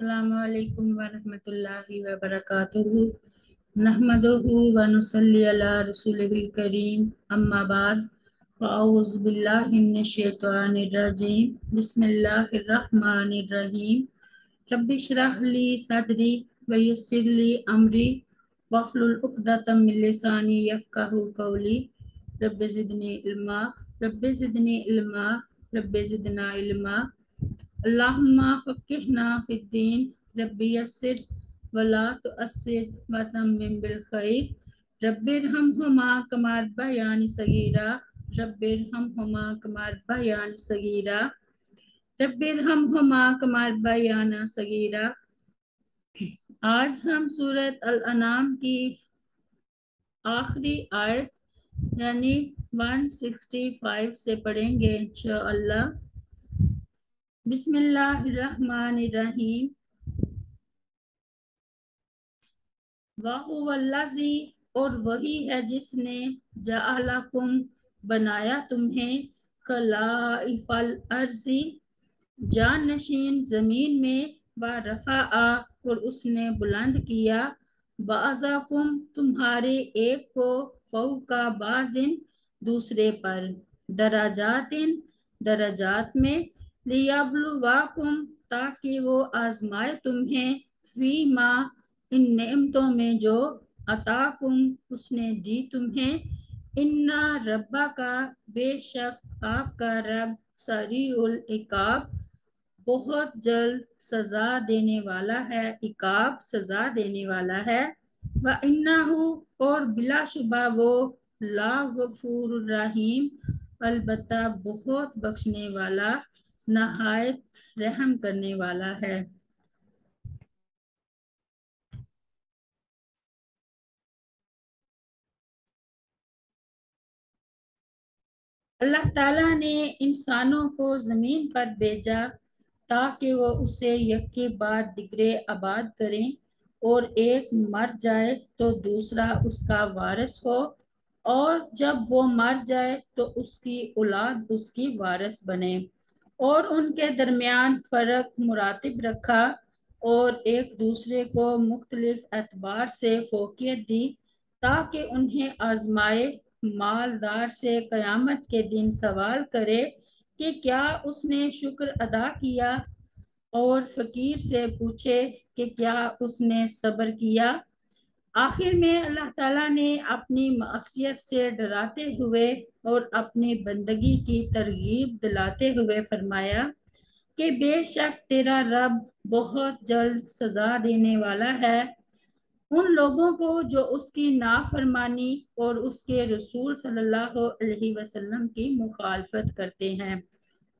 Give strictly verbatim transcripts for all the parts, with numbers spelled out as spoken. अस्सलामुअलैकुम वरहमतुल्लाहि वबरकातुहु नहमदुहु व नुसल्ली अला रसूलिल करीम अम्मा बाद औज़ु बिल्लाहि मिनश शैतानिर रजीम बिस्मिल्लाहिर रहमानिर रहीम रब्बि इश्रह ली सदरी व यस्सिर ली अमरी वहलुल उक़दतम मिन लिसानी यफ़क़हू क़ौली रब्बि ज़िदनी इल्मा रब्बि ज़िदनी इल्मा रब्बि ज़िदना इल्मा अल्लाहुम्मा फ़क़्क़िहना फ़िद्दीन रब्बी यस्सिर वला तुअस्सिर वतम्मिम बिलख़ैर रब्बिरहमहुमा कमा रब्बयानी सगीरा रब्बिरहमहुमा कमा रब्बयानी सगीरा रब्बिरहमहुमा कमा रब्बयाना सगीरा। आज हम सूरत अल-अनाम की आखिरी आयत यानी एक सौ पैंसठ से पढ़ेंगे इंशाअल्लाह। बिस्मिल्लाहिर्रहमानिर्रहीम। वाहुवल्लज़ी, और वही है जिसने जअलकुम, बनाया तुम्हें, खलाइफल अर्ज़ी, जानशीन जमीन में, व रफ़अ, और उसने बुलंद किया, बाज़ाकुम, तुम्हारे एक को, फ़ौक़ा बाज़िन, दूसरे पर, दराजातिन, दराजात में, लियब्लुवाकुम, ताकि वो आजमाए तुम्हें, फीमा, इन नेमतों में जो अताकुम, उसने दी तुम्हें, इन्ना रब्बका, बेशक आपका रब, सरीउल इकाब, बहुत जल्द सजा देने वाला है, इकाब सजा देने वाला है, व इन्नाहु, और बिलाशुबा वो, ला गफूर रहीम, अलबत्ता बहुत बख्शने वाला, नहायत रहम करने वाला है। अल्लाह ताला ने इंसानों को जमीन पर भेजा ताकि वो उसे यके बाद दिगरे आबाद करें, और एक मर जाए तो दूसरा उसका वारिस हो, और जब वो मर जाए तो उसकी औलाद उसकी वारिस बने, और उनके दरमियान फ़र्क मुरातिब रखा, और एक दूसरे को मुख्तलिफ एतबार से फोकियत दी ताकि उन्हें आजमाए, मालदार से क़यामत के दिन सवाल करे कि क्या उसने शुक्र अदा किया, और फ़कीर से पूछे कि क्या उसने सब्र किया। आखिर में अल्लाह ताला ने अपनी मासियत से डराते हुए और अपनी बंदगी की तरगीब दिलाते हुए फरमाया कि बेशक तेरा रब बहुत जल्द सज़ा देने वाला है। उन लोगों को जो उसकी नाफरमानी और उसके रसूल सल्लल्लाहु अलैहि वसल्लम की मुखालफत करते हैं,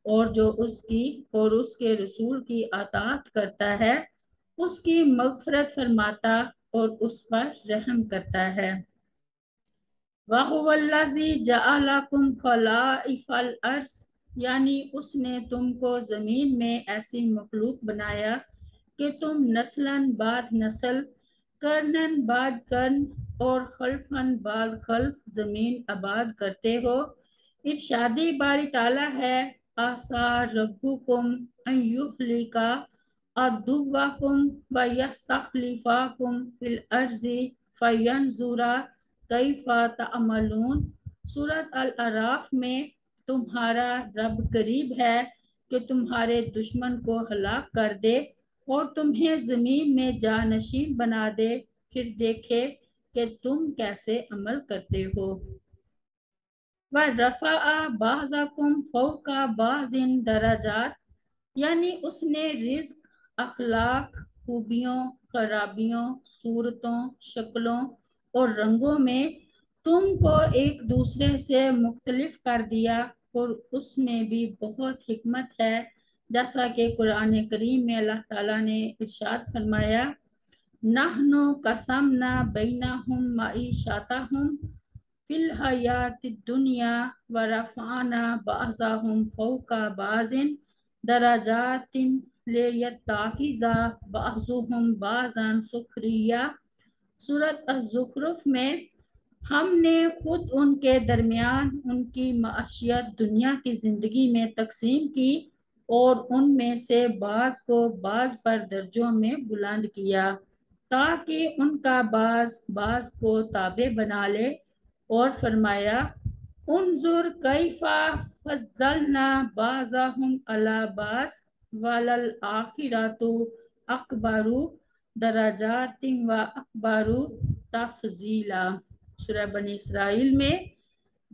और जो उसकी और उसके रसूल की अतात करता है, उसकी मग़फ़रत फरमाता और उस पर रहम करता है। वहुवल्लज़ी जअलकुम खलाइफल अर्ज़, यानी उसने तुमको ज़मीन में ऐसी मखलूक बनाया कि तुम नस्लन बाद नस्ल, कर्नन बाद कर्न, और खल्फन बाद खल्फ ज़मीन आबाद करते हो। इरशादी बारी ताला है, आसा रब्बुकुम अन युहलिका अदुवाकुम व यस्तखलिफाकुम फिल अर्ज़ि फयंजुरा कैफा तअमलून। सूरत अल-अराफ में तुम्हारा रब करीब है कि तुम्हारे दुश्मन को हलाक कर दे और तुम्हें ज़मीन में जानशीन बना दे, फिर देखे कि तुम कैसे अमल करते हो। व रफ़अ बाज़कुम फ़ौक़ा बाज़िन दराजात, यानी उसने रिज़्क़, अखलाक, खूबियों, खराबियों, सूरतों, शक्लों और रंगों में तुमको एक दूसरे से मुख्तलिफ कर दिया, और उसमें भी बहुत हिकमत है, जैसा कि कुरान करीम में अल्लाह ताला ने इरशाद फरमाया, नहनु कसमना बैनहुम मईशातहुम फिल हयातिद दुनिया व रफ़अना बाज़हुम फ़ौक़ा बाज़िन दराजातिन लियत्ताखिज़ा बाज़ुहुम बाज़न सुखरिया। सूरत अज़-ज़ुख़रुफ़ में हमने खुद उनके दरमियान उनकी मआशियत दुनिया की ज़िंदगी में तकसीम की, और उनमें से बाज को बाज पर दर्जों में बुलंद किया ताकि उनका बाज बाज को ताबे बना ले। और फरमाया उन्जुर कैफा फज़लना बाज़हुम अला बाज़ वलल आखिरतु अकबरु दरजातिम व अकबरु तफजीला। सूरह बनी इसराइल में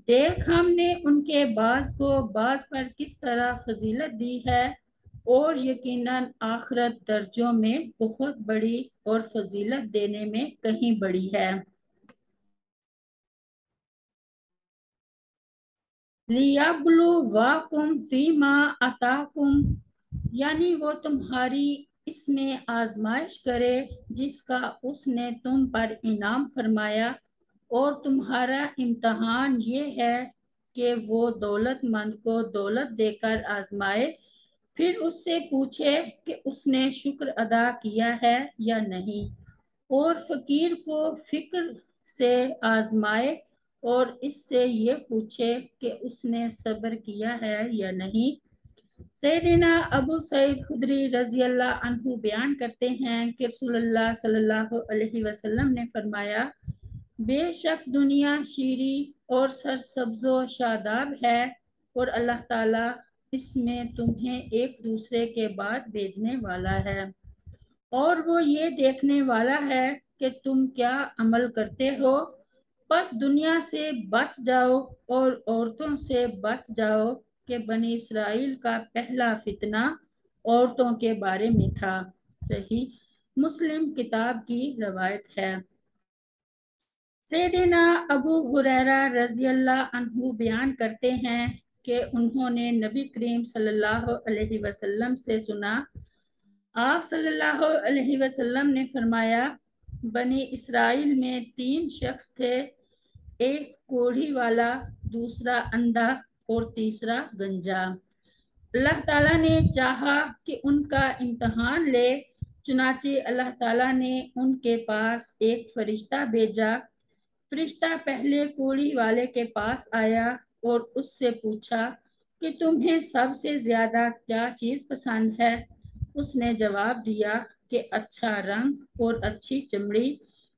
देख हमने उनके बाज को बाज पर किस तरह फजीलत दी है और यकीनन आखिरत दर्जों में बहुत बड़ी और फजीलत देने में कहीं बड़ी है। लियब्लुवकुम फीमा अताकुम यानी वो तुम्हारी इसमें आजमाइश करे जिसका उसने तुम पर इनाम फरमाया। और तुम्हारा इम्तहान ये है कि वो दौलतमंद को दौलत देकर आजमाए फिर उससे पूछे कि उसने शुक्र अदा किया है या नहीं, और फकीर को फिक्र से आजमाए और इससे ये पूछे कि उसने सब्र किया है या नहीं। सैयदना अबू सईद खुदरी रजी अल्लाह अन्हु बयान करते हैं कि रसूलुल्लाह सल्लल्लाहु अलैहि वसल्लम ने फरमाया बेशक दुनिया शीरी और सरसब्ज़ो शादाब है और अल्लाह ताला इसमें तुम्हें एक दूसरे के बाद भेजने वाला है और वो ये देखने वाला है कि तुम क्या अमल करते हो। बस दुनिया से बच जाओ और औरतों से बच जाओ कि बनी इसराइल का पहला फितना औरतों के बारे में था। सही मुस्लिम किताब की रवायत है। सैयदना अबू हुरैरा रज़ी अल्लाह अन्हु बयान करते हैं कि उन्होंने नबी करीम सल्लल्लाहु अलैहि वसल्लम से सुना, आप सल्लल्लाहु अलैहि वसल्लम ने फरमाया बनी इसराइल में तीन शख्स थे, एक कोढ़ी वाला, दूसरा अंधा और तीसरा गंजा। अल्लाह ताला ने चाहा कि उनका इम्तहान ले, चुनाचे अल्लाह ताला ने उनके पास एक फरिश्ता भेजा। फरिश्ता पहले कोढ़ी वाले के पास आया और उससे पूछा कि तुम्हें सबसे ज्यादा क्या चीज़ पसंद है। उसने जवाब दिया कि अच्छा रंग और अच्छी चमड़ी,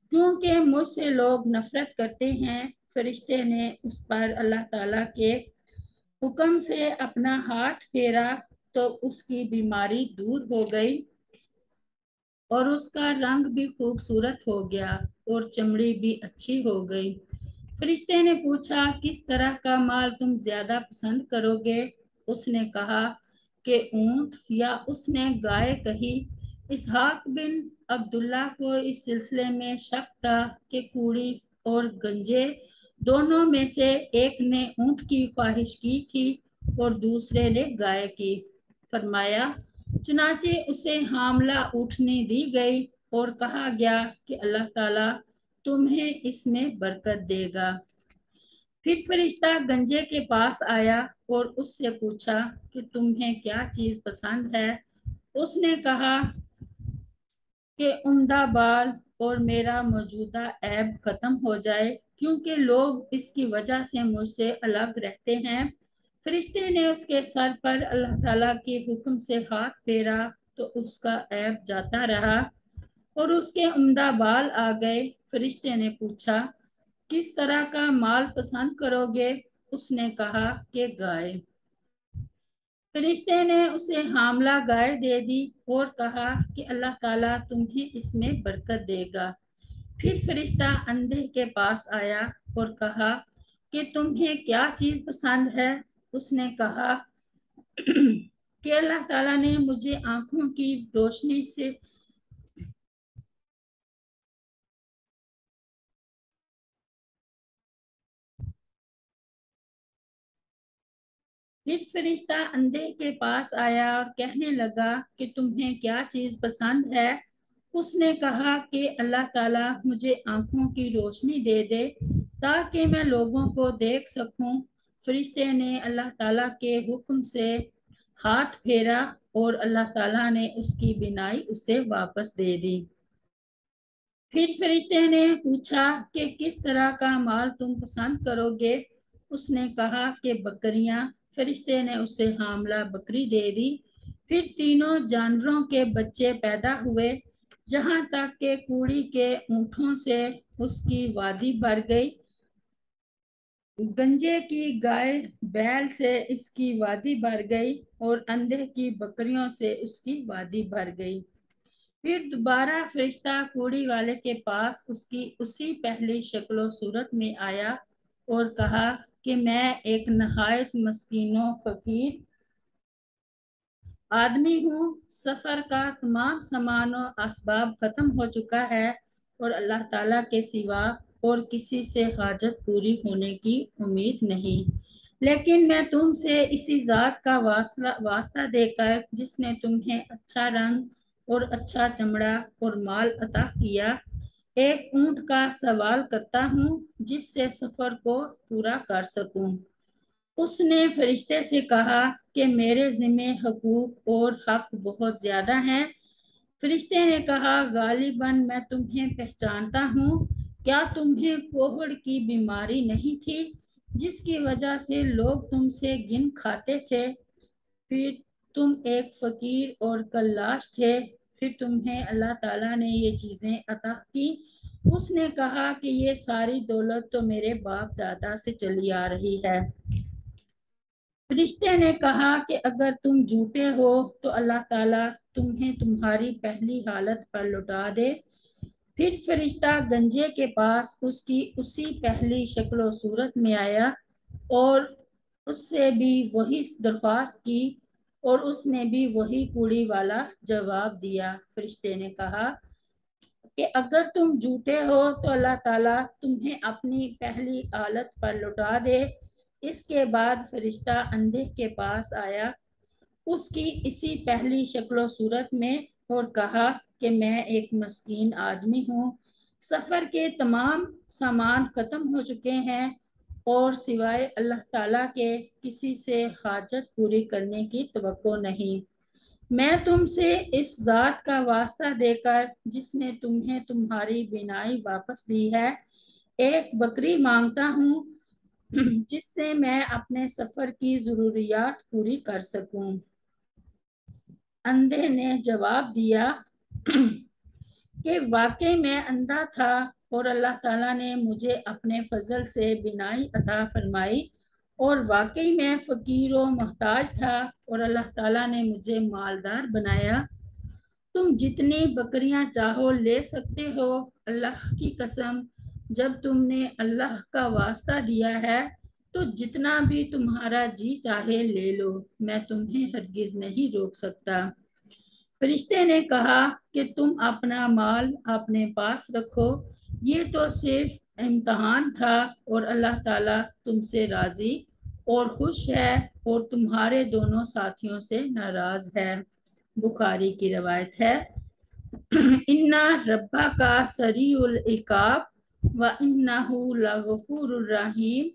क्योंकि मुझसे लोग नफरत करते हैं। फरिश्ते ने उस पर अल्लाह ताला के हुक्म से अपना हाथ फेरा तो उसकी बीमारी दूर हो गई और उसका रंग भी खूबसूरत हो गया और चमड़ी भी अच्छी हो गई। फरिश्ते ने पूछा किस तरह का माल तुम ज्यादा पसंद करोगे। उसने कहा कि ऊंट, या उसने गाय कही। इसहाक बिन अब्दुल्ला को इस सिलसिले में शक था कि कूड़ी और गंजे दोनों में से एक ने ऊंट की ख्वाहिश की थी और दूसरे ने गाय की। फरमाया चुनाचे उसे हामला उठने दी गई और कहा गया कि अल्लाह ताला तुम्हें इसमें बरकत देगा। फिर फरिश्ता गंजे के पास आया और उससे पूछा कि तुम्हें क्या चीज़ पसंद है। उसने कहा कि उम्दा बाल और मेरा मौजूदा ऐब खत्म हो जाए, क्योंकि लोग इसकी वजह से मुझसे अलग रहते हैं। फरिश्ते ने उसके सर पर अल्लाह ताला के हुक्म से हाथ फेरा तो उसका ऐब जाता रहा और उसके उम्दा बाल आ गए। फरिश्ते ने पूछा किस तरह का माल पसंद करोगे। उसने कहा कि गाय। फरिश्ते ने उसे हामला गाय दे दी और कहा कि अल्लाह ताला तुम्हें इसमें बरकत देगा। फिर फरिश्ता अंधे के पास आया और कहा कि तुम्हें क्या चीज़ पसंद है। उसने कहा कि अल्लाह ताला ने मुझे आंखों की रोशनी से फिर फरिश्ता अंधे के पास आया और कहने लगा कि तुम्हें क्या चीज़ पसंद है। उसने कहा कि अल्लाह ताला मुझे आंखों की रोशनी दे दे ताकि मैं लोगों को देख सकूं। फरिश्ते ने अल्लाह ताला के हुक्म से हाथ फेरा और अल्लाह ताला ने उसकी बिनाई उसे वापस दे दी। फिर फरिश्ते ने पूछा कि किस तरह का माल तुम पसंद करोगे। उसने कहा कि बकरियां। फरिश्ते ने उसे हामला बकरी दे दी फिर तीनों जानवरों के बच्चे पैदा हुए जहाँ तक के कूड़ी के ऊँटों से उसकी वादी भर गई। गंजे की गाय बैल से इसकी वादी भर गई और अंधे की बकरियों से उसकी वादी भर गई। फिर दोबारा फरिश्ता कूड़ी वाले के पास उसकी उसी पहली शक्लो सूरत में आया और कहा कि मैं एक नहायत मस्कीनों फकीर आदमी हूँ, सफर का तमाम सामान और असबाब खत्म हो चुका है और अल्लाह ताला के सिवा और किसी से हाजत पूरी होने की उम्मीद नहीं। लेकिन मैं तुमसे इसी ज़ात का वास्ता वास्ता देकर जिसने तुम्हें अच्छा रंग और अच्छा चमड़ा और माल अता किया, एक ऊँट का सवाल करता हूँ जिससे सफ़र को पूरा कर सकूँ। उसने फरिश्ते से कहा कि मेरे ज़िम्मे हकूक़ और हक़ बहुत ज़्यादा हैं। फरिश्ते ने कहा, गालिबन मैं तुम्हें पहचानता हूँ, क्या तुम्हें कोहड़ की बीमारी नहीं थी जिसकी वजह से लोग तुमसे गिन खाते थे? फिर तुम एक फ़कीर और कल्लाश थे, फिर तुम्हें अल्लाह ताला ने ये चीज़ें अता की। उसने कहा कि ये सारी दौलत तो मेरे बाप दादा से चली आ रही है। फरिश्ते ने कहा कि अगर तुम झूठे हो तो अल्लाह ताला तुम्हें तुम्हारी पहली हालत पर लौटा दे। फिर फरिश्ता गंजे के पास उसकी उसी पहली शक्लो सूरत में आया और उससे भी वही दरख्वास्त की और उसने भी वही कूड़ी वाला जवाब दिया। फरिश्ते ने कहा कि अगर तुम झूठे हो तो अल्लाह ताला तुम्हें अपनी पहली हालत पर लौटा दे। इसके बाद फरिश्ता अंधे के पास आया उसकी इसी पहली शक्लो सूरत में और कहा कि मैं एक मस्कीन आदमी हूँ, सफ़र के तमाम सामान ख़त्म हो चुके हैं और सिवाय अल्लाह ताला के किसी से हाजत पूरी करने की तवक्को नहीं। मैं तुमसे इस ज़ात का वास्ता देकर जिसने तुम्हें तुम्हारी बिनाई वापस दी है, एक बकरी मांगता हूँ जिससे मैं अपने सफ़र की ज़रूरियात पूरी कर सकूँ। अंधे ने जवाब दिया कि वाकई मैं अंधा था और अल्लाह ताला ने मुझे अपने फजल से बिनाई अता फरमाई और वाकई मैं फ़कीर व मोहताज था और अल्लाह ताला ने मुझे मालदार बनाया। तुम जितनी बकरियां चाहो ले सकते हो, अल्लाह की कसम जब तुमने अल्लाह का वास्ता दिया है तो जितना भी तुम्हारा जी चाहे ले लो, मैं तुम्हें हरगिज़ नहीं रोक सकता। फरिश्ते ने कहा कि तुम अपना माल अपने पास रखो, ये तो सिर्फ इम्तहान था और अल्लाह ताला तुमसे राज़ी और खुश है और तुम्हारे दोनों साथियों से नाराज़ है। बुखारी की रवायत है। इन्ना रब्बा का सरीउल इकाब व इन्नहु लगफूरुर रहीम।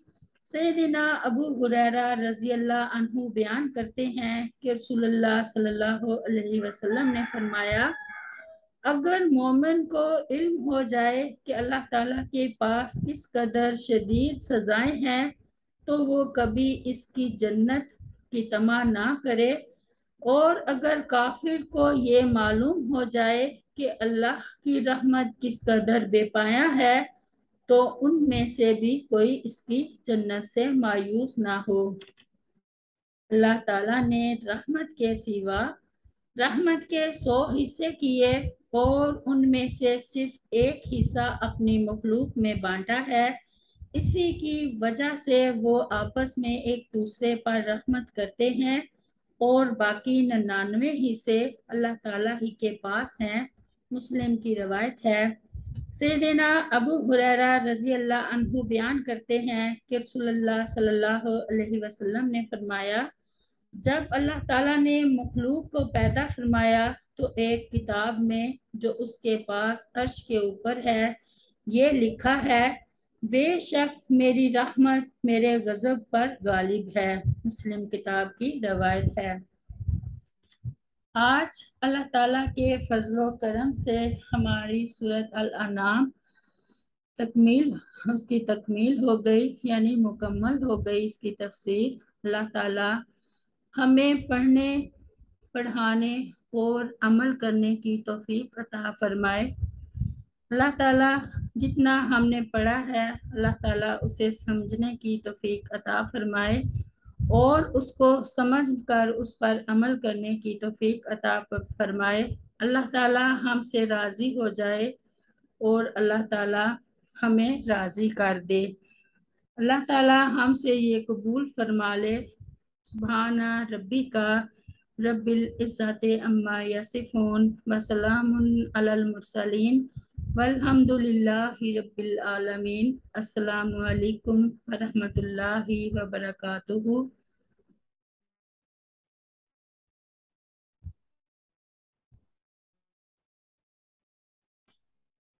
सैयदना अबू हुरैरा रज़ी अल्लाह अन्हु बयान करते हैं कि रसूलुल्लाह सल्लल्लाहु अलैहि वसल्लम ने फरमाया, अगर मोमिन को इल्म हो जाए कि अल्लाह ताला के पास किस कदर शदीद सज़ाएं हैं तो वो कभी इसकी जन्नत की तमा ना करे, और अगर काफिर को ये मालूम हो जाए कि अल्लाह की रहमत किस कदर बेपाया है तो उनमें से भी कोई इसकी जन्नत से मायूस ना हो। अल्लाह ताला ने रहमत के सिवा रहमत के सौ हिस्से किए और उनमें से सिर्फ एक हिस्सा अपनी मखलूक में बांटा है। इसी की वजह से वो आपस में एक दूसरे पर रहमत करते हैं और बाकी निन्यानवे हिस्से अल्लाह ताला ही के पास हैं। मुस्लिम की रवायत है। सैयदना अबू हुरैरा रज़ी अल्लाह अन्हु बयान करते हैं कि रसूलुल्लाह सल्लल्लाहु अलैहि वसल्लम ने फरमाया, जब अल्लाह ताला ने मखलूक को पैदा फरमाया तो एक किताब में जो उसके पास अर्श के ऊपर है ये लिखा है, बेशक मेरी रहमत मेरे गज़ब पर गालिब है। मुस्लिम किताब की रवायत है। आज अल्लाह ताला के फजलो करम से हमारी सूरत अल-अनाम तकमील उसकी तकमील हो गई, यानी मुकम्मल हो गई इसकी तफसीर। अल्लाह ताला हमें पढ़ने पढ़ाने और अमल करने की तौफीक अता फरमाए। अल्लाह ताला जितना हमने पढ़ा है अल्लाह ताला उसे समझने की तौफीक अता फरमाए और उसको समझ कर उस पर अमल करने की तौफीक अता फरमाए। अल्लाह ताला हमसे राज़ी हो जाए और अल्लाह ताला हमें राज़ी कर दे। अल्लाह ताला हमसे ये कबूल फरमा ले। सुभाना रब्बी का रब्बिल इज़्ज़ते अम्मा यसिफून व सलामुन अलल मुरसलीन वल्हम्दुलिल्लाहि रब्बिल आलमीन। अस्सलामु अलैकुम व रहमतुल्लाहि व बरकातुहू।